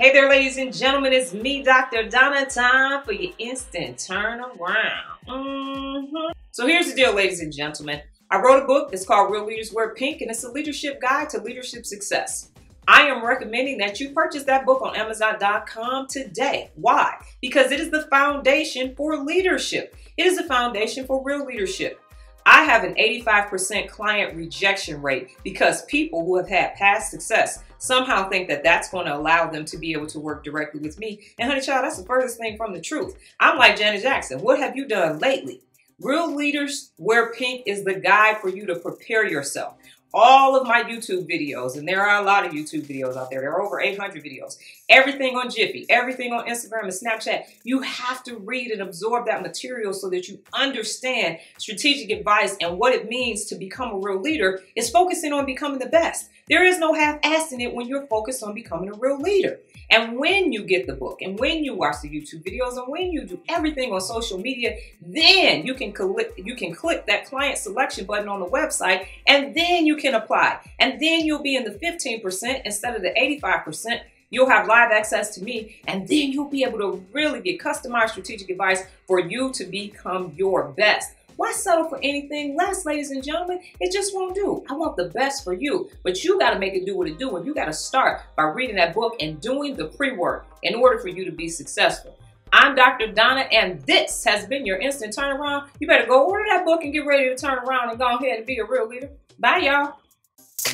Hey there, ladies and gentlemen, it's me, Dr. Donna, time for your instant turn around. So here's the deal, ladies and gentlemen. I wrote a book. It's called Real Leaders Wear Pink, and it's a leadership guide to leadership success. I am recommending that you purchase that book on Amazon.com today. Why? Because it is the foundation for leadership. It is the foundation for real leadership. I have an 85% client rejection rate because people who have had past success somehow think that that's going to allow them to be able to work directly with me. And honey child, that's the furthest thing from the truth. I'm like Janet Jackson. What have you done lately? Real Leaders Wear Pink is the guide for you to prepare yourself. All of my YouTube videos, and there are a lot of YouTube videos out there. There are over 800 videos. Everything on Jiffy, everything on Instagram and Snapchat. You have to read and absorb that material so that you understand strategic advice and what it means to become a real leader is focusing on becoming the best. There is no half-ass in it when you're focused on becoming a real leader. And when you get the book, and when you watch the YouTube videos, and when you do everything on social media, then you can click that client selection button on the website, and then you can apply. And then you'll be in the 15% instead of the 85%. You'll have live access to me, and then you'll be able to really get customized strategic advice for you to become your best. Why settle for anything less, ladies and gentlemen? It just won't do. I want the best for you, but you got to make it do what it do, and you got to start by reading that book and doing the pre-work in order for you to be successful. I'm Dr. Donna, and this has been your Instant Turnaround. You better go order that book and get ready to turn around and go ahead and be a real leader. Bye,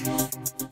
y'all.